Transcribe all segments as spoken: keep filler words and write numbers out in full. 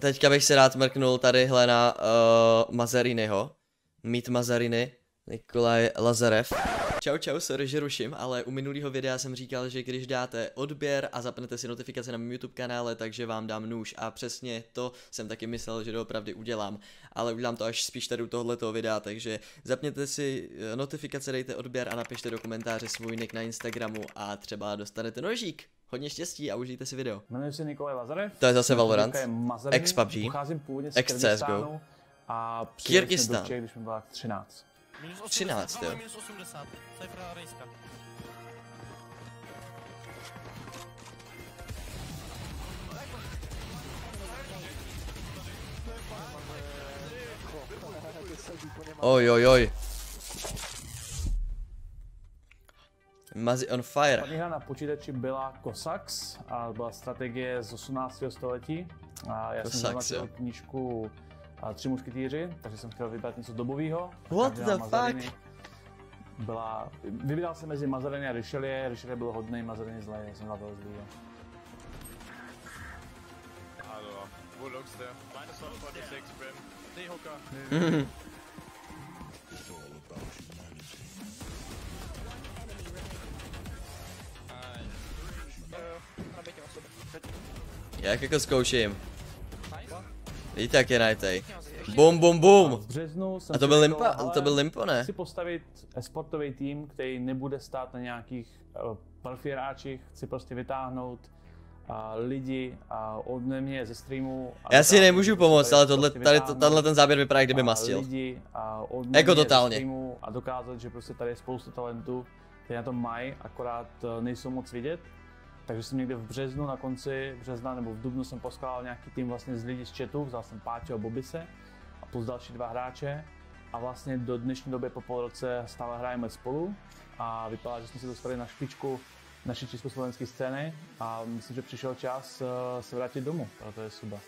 Teďka bych se rád mrknul tadyhle na uh, Mazariniho. Meet Mazariny, Nikolaj Lazarev. Čau čau, sorry, že ruším, ale u minulého videa jsem říkal, že když dáte odběr a zapnete si notifikace na mém YouTube kanále, takže vám dám nůž, a přesně to jsem taky myslel, že doopravdy udělám, ale udělám to až spíš tady u tohoto videa, takže zapněte si notifikace, dejte odběr a napište do komentáře svůj nick na Instagramu a třeba dostanete nožík. Hodně štěstí a užijte si video. Jmenuji se Nikolaj Lazarev. To je zase Valorant, ex P U B G, ex C S G O a přijeli jsme do Čech, když mi byla třináct. třináct, jo. Oj, oj, oj. Mazi on fire. Hra na počítači byla Cossacks a byla strategie z osmnáctého století. A já jsem našel knížku Tři mušketýři, takže jsem chtěl vybrat něco dobového. What the fuck? Byla... Vybíral jsem mezi Mazarin a Richelieu, Richelieu bylo hodnej, Mazarin zlej, jak jsem na toho zlýval. Mm. Jak jako zkouším. Vidíte, jak je najtej. Bum, bum, bum. A to byl limpo, to byl limpo, ne? Chci postavit sportový tým, který nebude stát na nějakých uh, parfieráčích. Chci prostě vytáhnout uh, lidi uh, od mě ze streamu. Já si nemůžu pomoct, ale tohle, tady, tenhle ten záběr vypadá, kdyby mastil. Lidi, uh, jako totálně. A dokázat, že prostě tady je spoustu talentů, kteří na to mají, akorát uh, nejsou moc vidět. Takže jsem někde v březnu, na konci března nebo v dubnu jsem poskládal nějaký tým vlastně z lidí z chatu, vzal jsem Páťa a Bobise a plus další dva hráče a vlastně do dnešní doby po půl roce stále hrajeme spolu a vypadá, že jsme se dostali na špičku naší československé scény a myslím, že přišel čas se vrátit domů, proto je Esuba.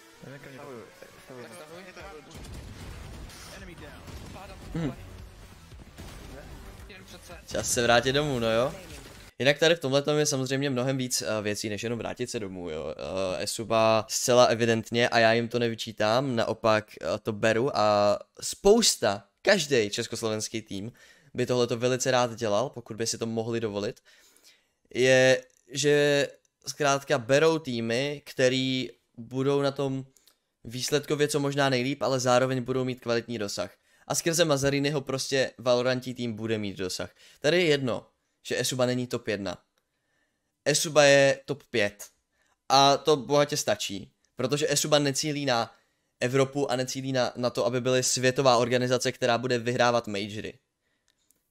Hmm. Čas se vrátit domů, no jo. Jinak tady v tomhletom je samozřejmě mnohem víc věcí, než jenom vrátit se domů, jo. Esuba zcela evidentně, a já jim to nevyčítám, naopak to beru a spousta, každý československý tým by tohleto velice rád dělal, pokud by si to mohli dovolit, je, že zkrátka berou týmy, který budou na tom výsledkově co možná nejlíp, ale zároveň budou mít kvalitní dosah. A skrze Mazariniho prostě Valorantí tým bude mít dosah. Tady je jedno, že Esuba není top jedna. Esuba je top pět. A to bohatě stačí. Protože Esuba necílí na Evropu a necílí na, na to, aby byly světová organizace, která bude vyhrávat majory.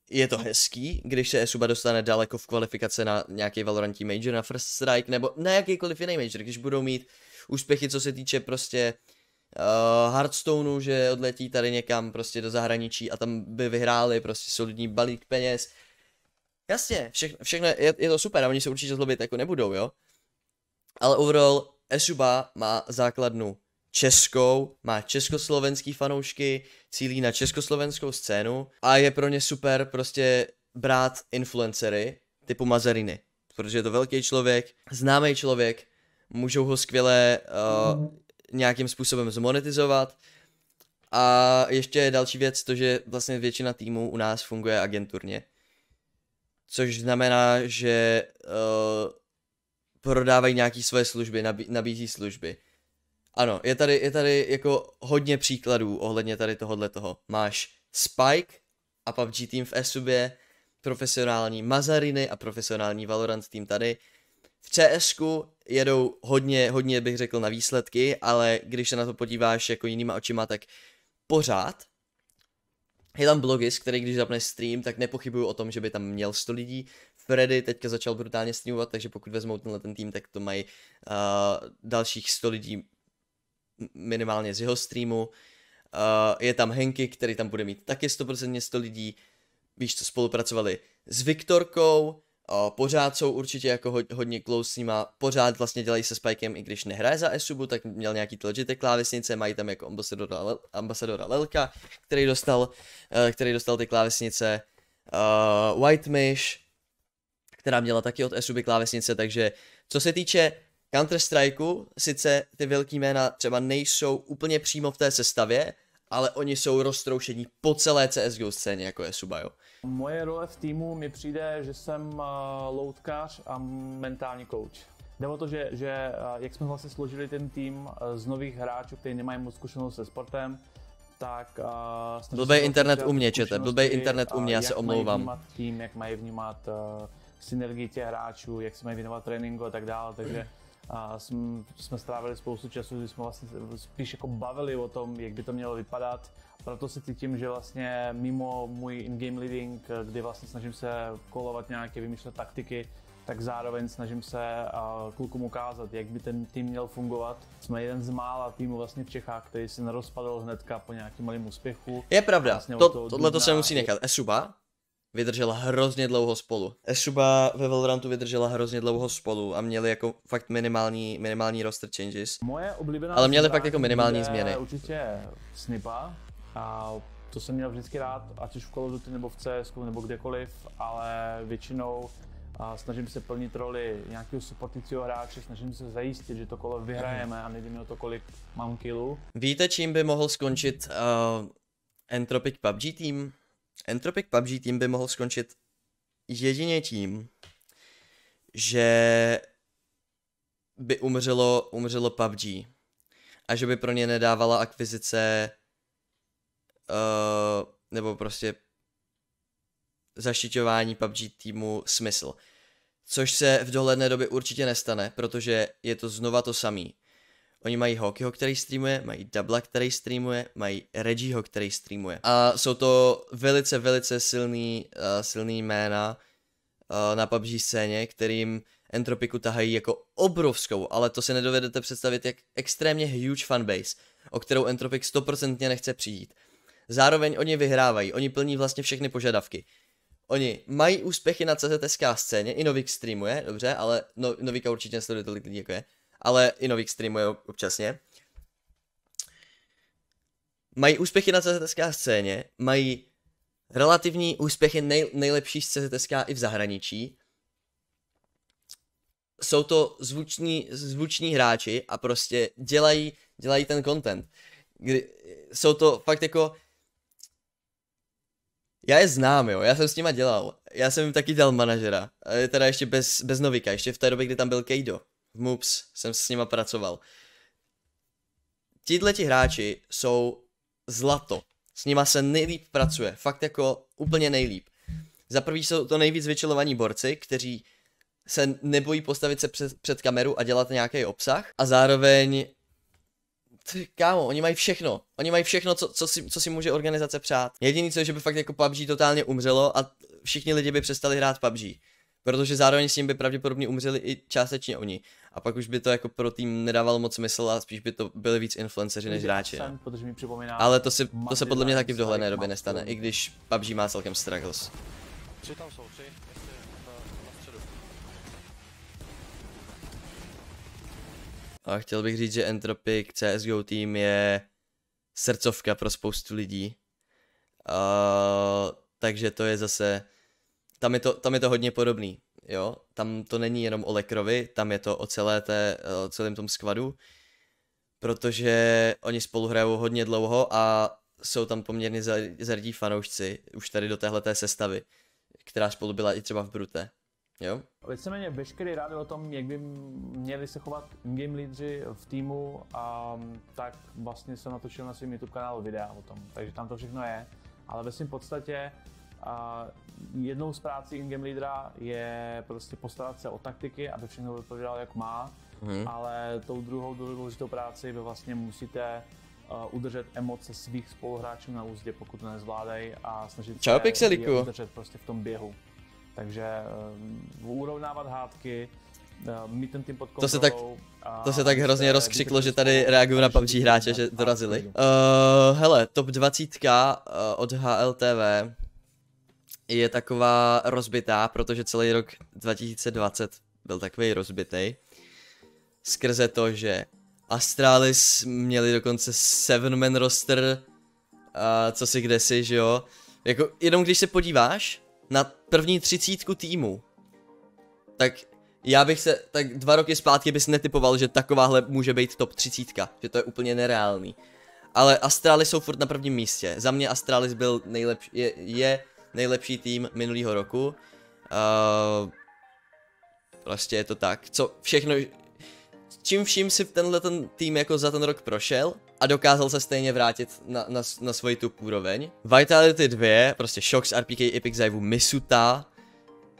Je to hezký, když se Esuba dostane daleko v kvalifikaci na nějaký Valorantí major, na First Strike, nebo na jakýkoliv jiný major, když budou mít úspěchy, co se týče prostě uh, Hearthstoneu, že odletí tady někam prostě do zahraničí a tam by vyhráli prostě solidní balík peněz. Jasně, všechno, všechno je, je to super a oni se určitě zlobit jako nebudou, jo. Ale overall Esuba má základnu českou, má československý fanoušky, cílí na československou scénu a je pro ně super prostě brát influencery typu Mazariny. Protože je to velký člověk, známý člověk, můžou ho skvěle uh, nějakým způsobem zmonetizovat. A ještě je další věc, to že vlastně většina týmů u nás funguje agenturně. Což znamená, že uh, prodávají nějaké svoje služby, nabí, nabízí služby. Ano, je tady, je tady jako hodně příkladů ohledně tady tohohle toho. Máš Spike a P U B G tým v Esubě, profesionální Mazariny a profesionální Valorant tým tady. V C S ku jedou hodně, hodně bych řekl na výsledky, ale když se na to podíváš jako jinýma očima, tak pořád je tam Blogis, který když zapne stream, tak nepochybuju o tom, že by tam měl sto lidí. Freddy teďka začal brutálně streamovat, takže pokud vezmou tenhle ten tým, tak to mají uh, dalších sto lidí minimálně z jeho streamu. Uh, je tam Henky, který tam bude mít taky sto procent sto lidí. Víš co, spolupracovali s Viktorkou, uh, pořád jsou určitě jako ho, hodně close s nima, pořád vlastně dělají se Spikem, i když nehraje za Esubu, tak měl nějaký tlačité klávesnice, mají tam jako ambasadora, Lel, ambasadora Lelka, který dostal, uh, který dostal ty klávesnice, uh, White Mish, která měla taky od Esuby klávesnice, takže co se týče Counter-Strikeu sice ty velký jména třeba nejsou úplně přímo v té sestavě, ale oni jsou roztroušení po celé C S G O scéně, jako je Subajo. Moje role v týmu mi přijde, že jsem loutkař a mentální coach. Jde o to, že, že jak jsme vlastně složili ten tým z nových hráčů, kteří nemají moc zkušenost se sportem, tak... Uh, blbej internet u mě, čete, blbej internet u mě, já se omlouvám. Jak mají vnímat tým, jak mají vnímat uh, synergii těch hráčů, jak se mají věnovat tréninku a tak dále, takže uh, jsme, jsme strávili spoustu času, kdy jsme vlastně spíš jako bavili o tom, jak by to mělo vypadat. Proto si cítím, že vlastně mimo můj in-game leading, kdy vlastně snažím se kolovat nějaké, vymýšlet taktiky, tak zároveň snažím se uh, klukům ukázat, jak by ten tým měl fungovat. Jsme jeden z mála týmů vlastně v Čechách, který se nerozpadl hnedka po nějakým malým úspěchu. Je pravda, vlastně to, tohle důvna... to se musí nechat. Esuba vydržela hrozně dlouho spolu. Esuba ve Valorantu vydržela hrozně dlouho spolu a měli jako fakt minimální, minimální roster changes. Moje oblíbená ale měli fakt jako minimální změny. Určitě Snipa. A to jsem měl vždycky rád, ať už v Call of Duty nebo v C S ku nebo kdekoliv, ale většinou a snažím se plnit roli nějakého supportujícího hráče, snažím se zajistit, že to kolo vyhrajeme a nevím o to, kolik mám killů. Víte, čím by mohl skončit uh, Entropiq P U B G tým? Entropiq P U B G tým by mohl skončit jedině tím, že by umřelo, umřelo P U B G a že by pro ně nedávala akvizice uh, nebo prostě zaštiťování P U B G týmu smysl. Což se v dohledné době určitě nestane, protože je to znova to samý. Oni mají Hawkeho, který streamuje, mají Dubla, který streamuje, mají Reggieho, který streamuje. A jsou to velice, velice silný, uh, silný jména uh, na P U B G scéně, kterým Entropiqu tahají jako obrovskou, ale to si nedovedete představit, jak extrémně huge fanbase, o kterou Entropiq stoprocentně nechce přijít. Zároveň oni vyhrávají, oni plní vlastně všechny požadavky. Oni mají úspěchy na C Z S K scéně, i Novik streamuje, dobře, ale no, Novika určitě nesleduje tolik lidí, jako je, ale i Novik streamuje občasně. Mají úspěchy na C Z S K scéně, mají relativní úspěchy nej, nejlepší z C Z S K i v zahraničí. Jsou to zvuční, zvuční hráči a prostě dělají, dělají ten content. Kdy, jsou to fakt jako... Já je znám, jo, já jsem s nima dělal, já jsem jim taky dělal manažera, teda ještě bez, bez Novika, ještě v té době, kdy tam byl Kejdo, v Moops jsem s nima pracoval. Tihleti hráči jsou zlato, s nima se nejlíp pracuje, fakt jako úplně nejlíp. Za prvý jsou to nejvíc vyčilovaní borci, kteří se nebojí postavit se před, před kameru a dělat nějaký obsah a zároveň... Ty, kámo, oni mají všechno, oni mají všechno, co, co, si, co si může organizace přát. Jediný co je, že by fakt jako P U B G totálně umřelo a všichni lidi by přestali hrát P U B G. Protože zároveň s ním by pravděpodobně umřeli i částečně oni. A pak už by to jako pro tým nedávalo moc smysl a spíš by to byli víc influenceři než hráči. No. Ale to se, to se podle mě taky v dohledné době nestane, i když P U B G má celkem struggles. Tři tam jsou, tři, ještě na středu. A chtěl bych říct, že Entropiq C S G O tým je srdcovka pro spoustu lidí. Uh, takže to je zase... Tam je to, tam je to hodně podobný, jo? Tam to není jenom o Lekrovi, tam je to o celé té, o celém tom skvadu. Protože oni spolu hrajou hodně dlouho a jsou tam poměrně zardí fanoušci, už tady do téhleté sestavy, která spolu byla i třeba v Brute. Jo. Víceméně veškerý rádi o tom, jak by měli se chovat game leadři v týmu, a tak vlastně jsem natočil na svém YouTube kanálu videa o tom, takže tam to všechno je. Ale ve svým podstatě a jednou z prácí in-game leadera je prostě postarat se o taktiky, aby všechno vypovídal jak má, hmm. ale tou druhou důležitou práci vy vlastně musíte udržet emoce svých spoluhráčů na úzdě, pokud to nezvládají, a snažit Čau, se pixeliku. je udržet prostě v tom běhu. Takže um, urovnávat hádky, um, mít ten tým pod kontrolou. To se tak, to se tak hrozně se rozkřiklo, že tady reagují na P U B G hráče, že dorazili. Uh, hele, top dvacet od H L T V je taková rozbitá, protože celý rok dva tisíce dvacet byl takový rozbitý. Skrze to, že Astralis měli dokonce sedm man roster, uh, co si kdesi, že jo. Jako, jenom když se podíváš na první třicítku týmu, tak Já bych se, tak dva roky zpátky bys netypoval, že takováhle může být top třicítka, že to je úplně nereálný. Ale Astralis jsou furt na prvním místě. Za mě Astralis byl nejlepší, je, je nejlepší tým minulýho roku. Uh, vlastně je to tak, co všechno, čím vším si tenhle ten tým jako za ten rok prošel a dokázal se stejně vrátit na, na, na svoji tu úroveň. Vitality dva, prostě Shox, R P K, Epic, Zaivu, Misuta,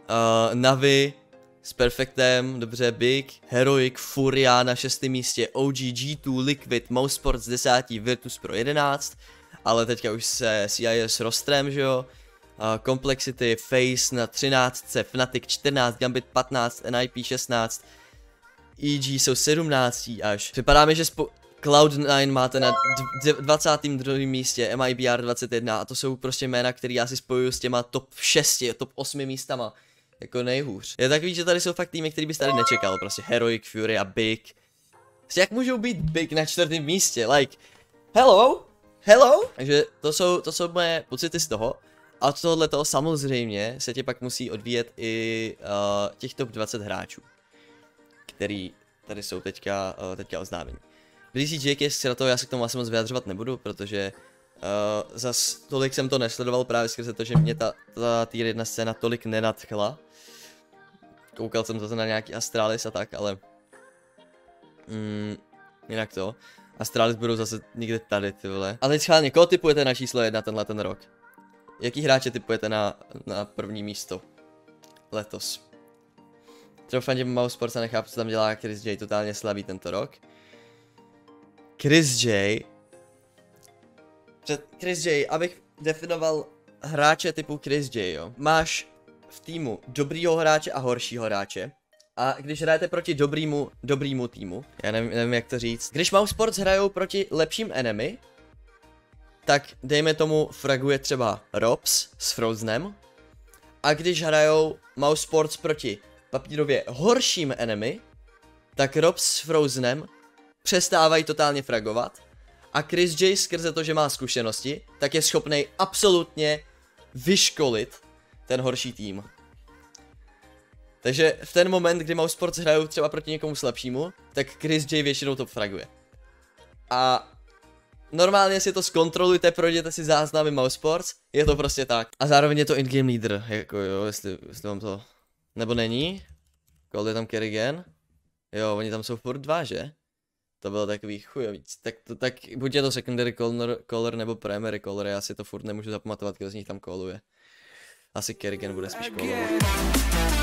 uh, Navi s Perfectem, dobře, Big, Heroic, Furia na šestém místě, O G, G dva, Liquid, Mousesports deset, Virtus Pro jedenáct, ale teďka už se C I S rostrem, že jo, uh, Complexity, Face na třináct, Fnatic čtrnáct, Gambit patnáct, N I P šestnáct, E G jsou sedmnáct až. Připadá mi, že Cloud nine máte na dvacátém druhém místě, M I B R dvacet jedna a to jsou prostě jména, které já si spojuju s těma top šesti, top osmi místama. Jako nejhůř. Je takový, že tady jsou fakt týmy, který bys tady nečekal, prostě Heroic, Fury a Big. Jak můžou být Big na čtvrtém místě, like, hello, hello? Takže to jsou, to jsou moje pocity z toho. A od tohohletoho samozřejmě se tě pak musí odvíjet i uh, těch top dvacet hráčů, který tady jsou teďka, uh, teďka oznámení. Blízí Jake je skratou, já se k tomu asi moc vyjadřovat nebudu, protože uh, zas tolik jsem to nesledoval právě skrze to, že mě ta, ta tier jedna scéna tolik nenadchla. Koukal jsem zase na nějaký Astralis a tak, ale mm, jinak to. Astralis budou zase někde tady, ty vole. A teď schválně, koho typujete na číslo jedna tenhle ten rok? Jaký hráče typujete na, na první místo letos? Třeba fandím Mousesports a nechápu, co tam dělá ChrisJ, totálně slabý tento rok. ChrisJ... Před ChrisJ, abych definoval hráče typu ChrisJ, jo. Máš v týmu dobrýho hráče a horšího hráče. A když hrajete proti dobrýmu, dobrýmu týmu, já nevím, nevím jak to říct. Když Mousesports hrajou proti lepším enemy, tak dejme tomu fraguje třeba Robs s Frozenem. A když hrajou Mousesports proti papírově horším enemy, tak Robs s Frozenem přestávají totálně fragovat. A ChrisJ skrze to, že má zkušenosti, tak je schopný absolutně vyškolit ten horší tým. Takže v ten moment, kdy Mousesports hrajou třeba proti někomu slabšímu, tak ChrisJ většinou to fraguje. A normálně si to zkontrolujte, projděte si záznamy Mousesports, je to prostě tak. A zároveň je to in-game leader, jako jo, jestli, jestli vám to... Nebo není? Kolik je tam Kerrigan? Jo, oni tam jsou furt dva, že? To bylo takový chujovíc, tak, to, tak buď je to secondary color, color nebo primary color, já si to furt nemůžu zapamatovat, kdo z nich tam koluje. Asi Kerrigan bude spíš kolovat.